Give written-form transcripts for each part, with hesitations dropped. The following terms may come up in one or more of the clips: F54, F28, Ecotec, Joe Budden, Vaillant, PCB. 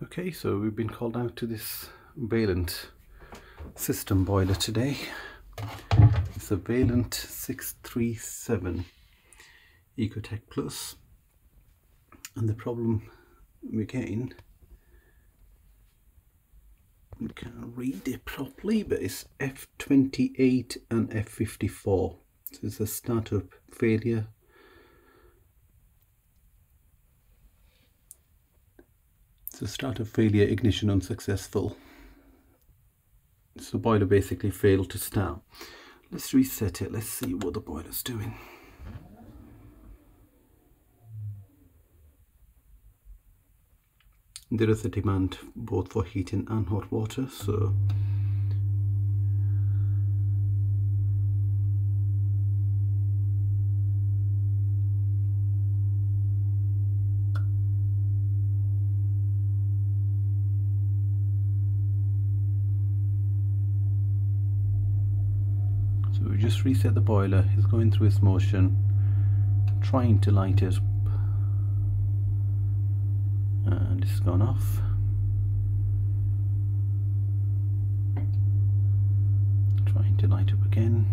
Okay, so we've been called out to this Vaillant system boiler today. It's a Vaillant 637 Ecotec Plus, and the problem we're getting, we can't read it properly, but it's F28 and F54. So it's a startup failure. So startup failure, ignition unsuccessful. So the boiler basically failed to start. Let's reset it, let's see what the boiler's doing. There is a demand both for heating and hot water, so we just reset the boiler. It's going through its motion, trying to light it, and it's gone off. Trying to light up again,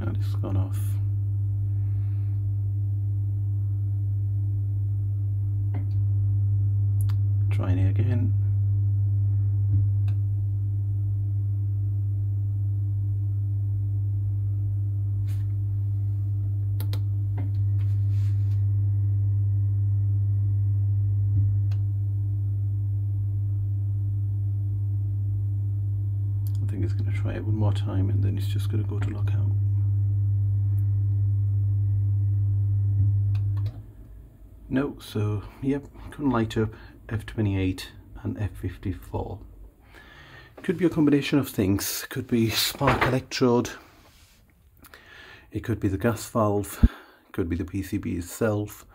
and it's gone off. Trying it again. I think it's going to try it one more time, and then it's just going to go to lockout. No, so yep, couldn't light up F28 and F54. Could be a combination of things. Could be spark electrode. It could be the gas valve. Could be the PCB itself.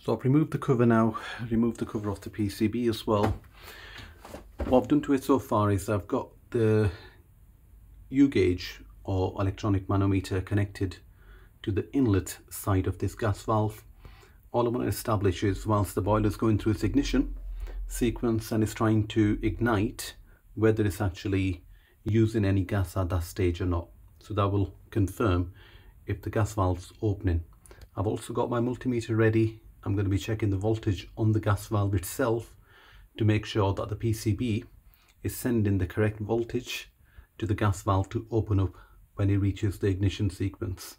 So I've removed the cover now, removed the cover off the PCB as well. What I've done to it so far is I've got the U-gauge or electronic manometer connected to the inlet side of this gas valve. All I want to establish is, whilst the boiler's going through its ignition sequence and is trying to ignite, whether it's actually using any gas at that stage or not. So that will confirm if the gas valve's opening. I've also got my multimeter ready. I'm going to be checking the voltage on the gas valve itself to make sure that the PCB is sending the correct voltage to the gas valve to open up when it reaches the ignition sequence.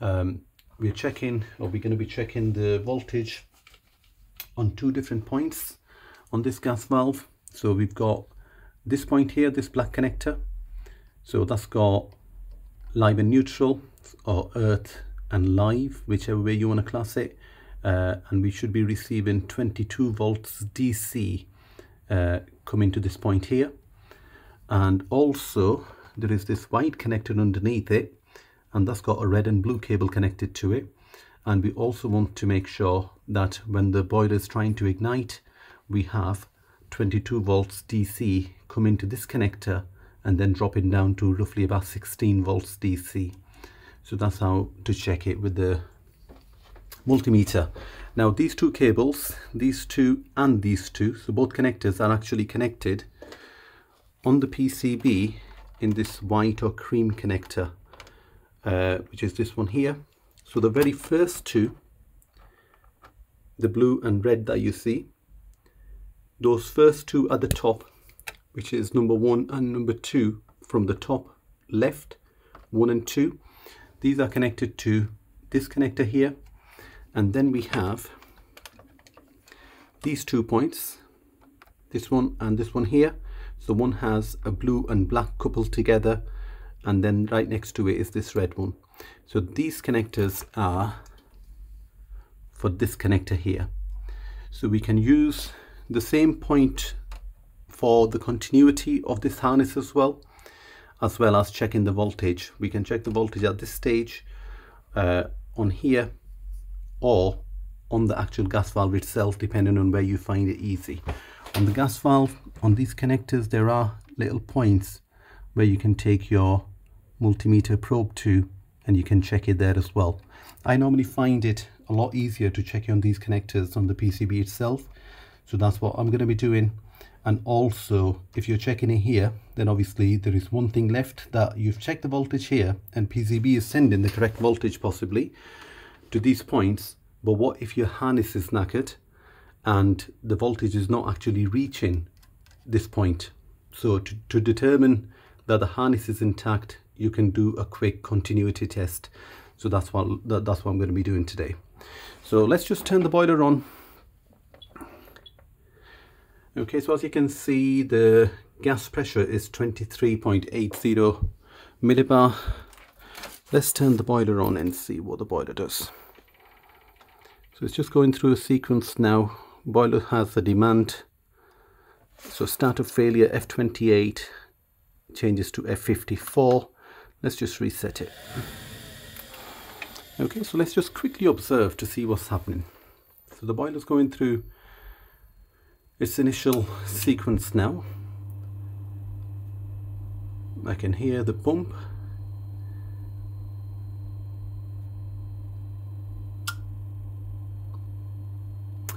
We're going to be checking the voltage on two different points on this gas valve. So we've got this point here, this black connector. So that's got live and neutral, or earth and live, whichever way you want to class it. And we should be receiving 22 volts DC coming to this point here. And also there is this white connector underneath it, and that's got a red and blue cable connected to it. And we also want to make sure that when the boiler is trying to ignite, we have 22 volts DC come into this connector and then dropping down to roughly about 16 volts DC. So that's how to check it with the multimeter. Now these two cables, these two and these two, so both connectors are actually connected on the PCB in this white or cream connector, which is this one here. So the very first two, the blue and red that you see, those first two at the top, which is number 1 and number 2 from the top left, 1 and 2, these are connected to this connector here. And then we have these two points, this one and this one here. So one has a blue and black coupled together, and then right next to it is this red one. So these connectors are for this connector here. So we can use the same point for the continuity of this harness as well, as checking the voltage. We can check the voltage at this stage on here, or on the actual gas valve itself, depending on where you find it easy. On the gas valve, on these connectors, there are little points where you can take your multimeter probe to and you can check it there as well. I normally find it a lot easier to check on these connectors on the PCB itself, so that's what I'm going to be doing. And also, if you're checking it here, then obviously there is one thing left, that you've checked the voltage here and PCB is sending the correct voltage possibly to these points, but what if your harness is knackered and the voltage is not actually reaching this point? So to determine that the harness is intact, you can do a quick continuity test. So that's what I'm going to be doing today. So let's just turn the boiler on. Okay, so as you can see, the gas pressure is 23.80 millibar. Let's turn the boiler on and see what the boiler does. So it's just going through a sequence now. Boiler has the demand. So start of failure, F28 changes to F54. Let's just reset it. Okay, so let's just quickly observe to see what's happening. So the boiler's going through its initial sequence now. I can hear the pump.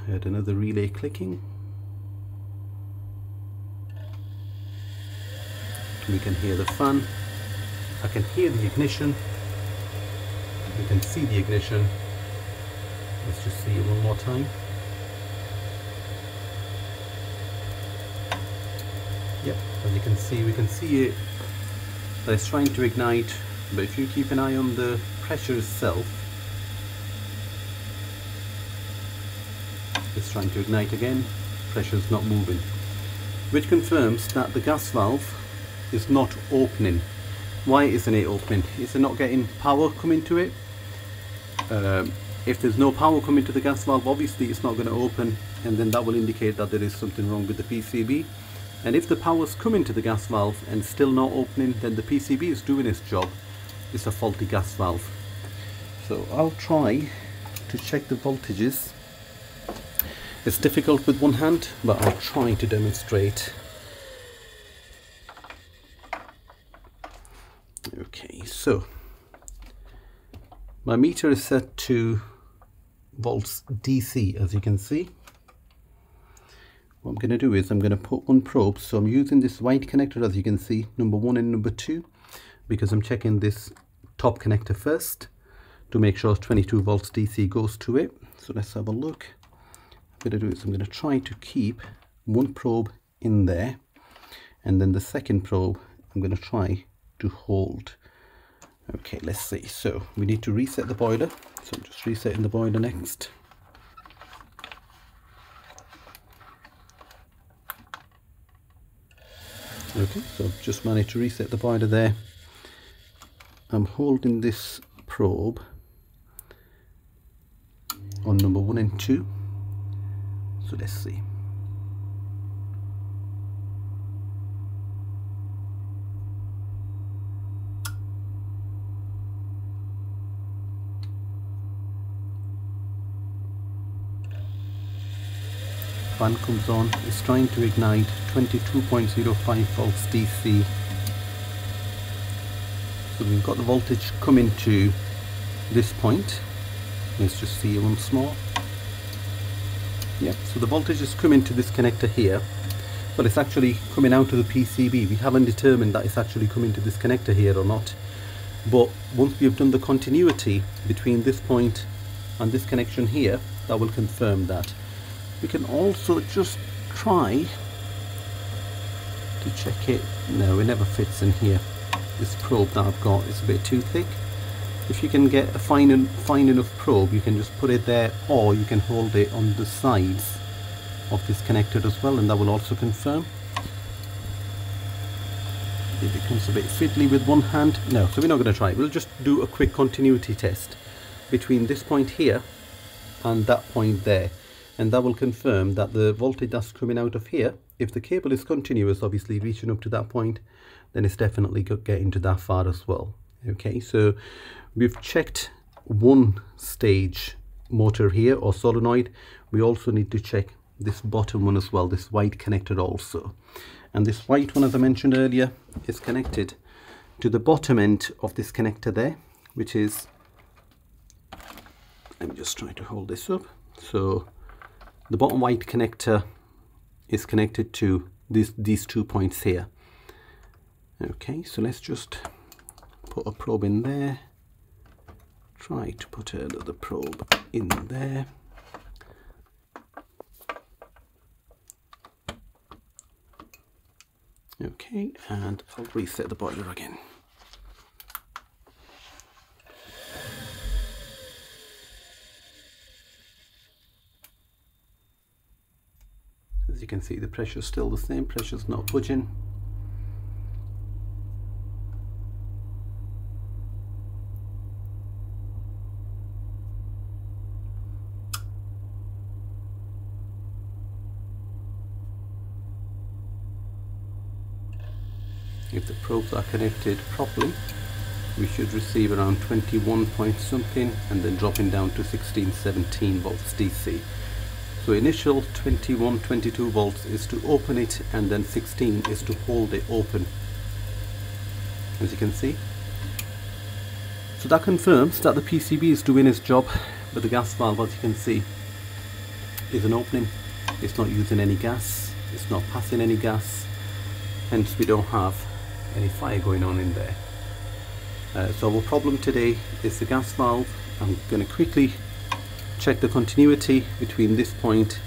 Heard another relay clicking. We can hear the fan. I can hear the ignition. You can see the ignition. Let's just see it one more time. Yep, as you can see, we can see it that it's trying to ignite, but if you keep an eye on the pressure itself, it's trying to ignite again. Pressure's not moving, which confirms that the gas valve is not opening. Why isn't it opening? Is it not getting power coming to it? If there's no power coming to the gas valve, obviously it's not going to open, and then that will indicate that there is something wrong with the PCB. And if the power's coming to the gas valve and still not opening, then the PCB is doing its job. It's a faulty gas valve. So I'll try to check the voltages. It's difficult with one hand, but I'll try to demonstrate. Okay, so my meter is set to volts DC, as you can see. What I'm going to do is I'm going to put on probes. So I'm using this white connector, as you can see, number 1 and number 2, because I'm checking this top connector first to make sure 22 volts DC goes to it. So let's have a look. What I'm going to do is I'm going to try to keep one probe in there, and then the second probe I'm going to try to hold. Okay, let's see. So we need to reset the boiler. So I'm just resetting the boiler next. Okay, so I've just managed to reset the boiler there. I'm holding this probe on number 1 and 2. So let's see. Fan comes on, it's trying to ignite, 22.05 volts DC. So we've got the voltage coming to this point. Let's just see it once more. Yep, so the voltage is coming to this connector here, but it's actually coming out of the PCB. We haven't determined that it's actually coming to this connector here or not. But once we have done the continuity between this point and this connection here, that will confirm that. We can also just try to check it. No, it never fits in here. This probe that I've got is a bit too thick. If you can get a fine enough probe, you can just put it there, or you can hold it on the sides of this connector as well, and that will also confirm. It becomes a bit fiddly with one hand. No, so we're not going to try it. We'll just do a quick continuity test between this point here and that point there. And that will confirm that the voltage that's coming out of here, if the cable is continuous, obviously reaching up to that point, then it's definitely getting to that far as well. Okay, so we've checked one stage motor here, or solenoid. We also need to check this bottom one as well, this white connector also. and this white one, as I mentioned earlier, is connected to the bottom end of this connector there, which is, let me just try to hold this up, so the bottom white connector is connected to these 2 points here. Okay, so let's just put a probe in there, try to put another probe in there. Okay, and I'll reset the boiler again. As you can see, the pressure's still the same, pressure's not budging. If the probes are connected properly, we should receive around 21 point something and then dropping down to 16, 17 volts DC. So initial 21, 22 volts is to open it, and then 16 is to hold it open, as you can see. So that confirms that the PCB is doing its job, but the gas valve, as you can see, is an opening. It's not using any gas, it's not passing any gas, hence we don't have any fire going on in there. So our problem today is the gas valve. I'm going to quickly check the continuity between this point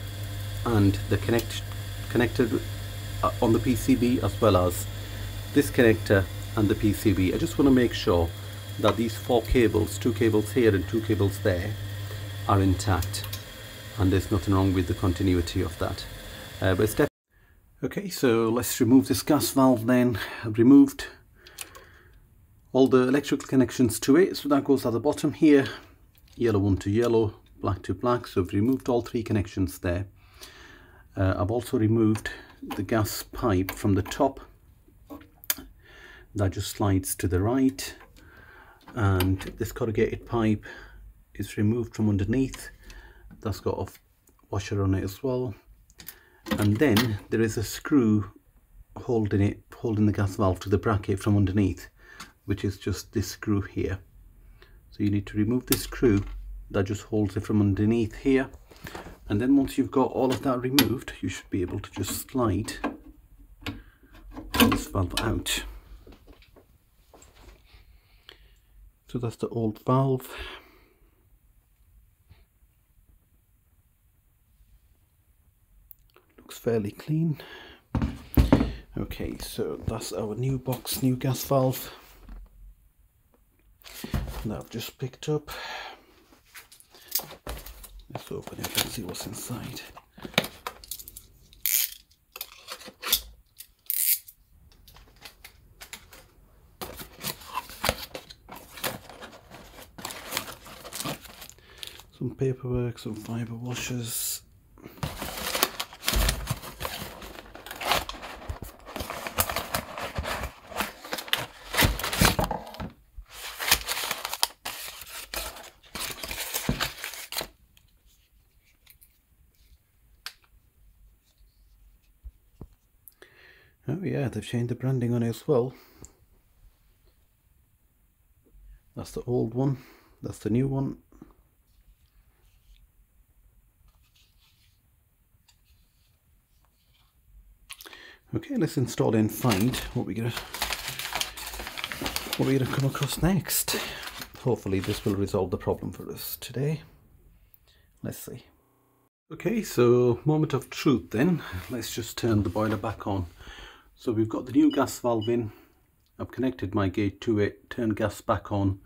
and the connector on the PCB, as well as this connector and the PCB. I just want to make sure that these four cables, 2 cables here and 2 cables there, are intact and there's nothing wrong with the continuity of that. But it's okay, so let's remove this gas valve then. I've removed all the electrical connections to it, so that goes at the bottom here, yellow one to yellow, black to black, so I've removed all 3 connections there. I've also removed the gas pipe from the top, that just slides to the right, and this corrugated pipe is removed from underneath, that's got a washer on it as well. And then there is a screw holding the gas valve to the bracket from underneath, which is just this screw here. So you need to remove this screw that just holds it from underneath here. And then once you've got all of that removed, you should be able to just slide this valve out. So that's the old valve. Fairly clean. Okay, so that's our new box, new gas valve that I've just picked up. Let's open it and see what's inside. Some paperwork, some fiber washers. Oh yeah, they've changed the branding on it as well. That's the old one, that's the new one. Okay, let's install and find what we're gonna come across next. Hopefully this will resolve the problem for us today. Let's see. Okay, so moment of truth then. Let's just turn the boiler back on. So we've got the new gas valve in, I've connected my gate to it, turned gas back on,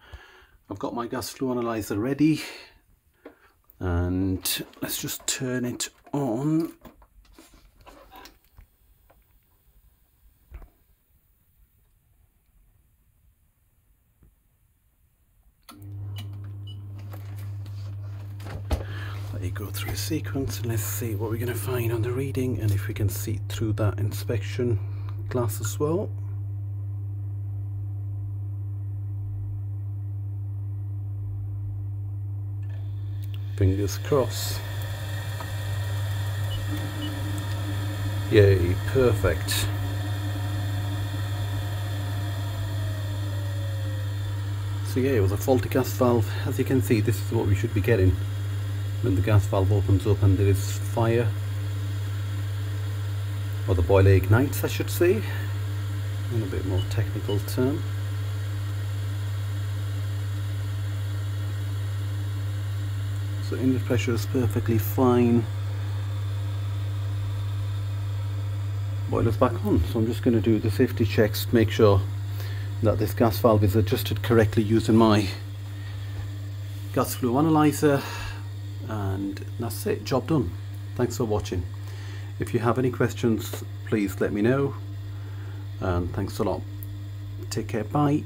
I've got my gas flow analyzer ready, and let's just turn it on. Let it go through a sequence and let's see what we're going to find on the reading, and if we can see through that inspection glass as well. Fingers crossed. Yay, perfect. It was a faulty gas valve. As you can see, this is what we should be getting when the gas valve opens up and there is fire, or the boiler ignites I should say, in a bit more technical term. So inlet pressure is perfectly fine. Boiler's back on, so I'm just going to do the safety checks to make sure that this gas valve is adjusted correctly using my gas flow analyzer, and that's it, job done. Thanks for watching. If you have any questions, please let me know, and thanks a lot. Take care, bye.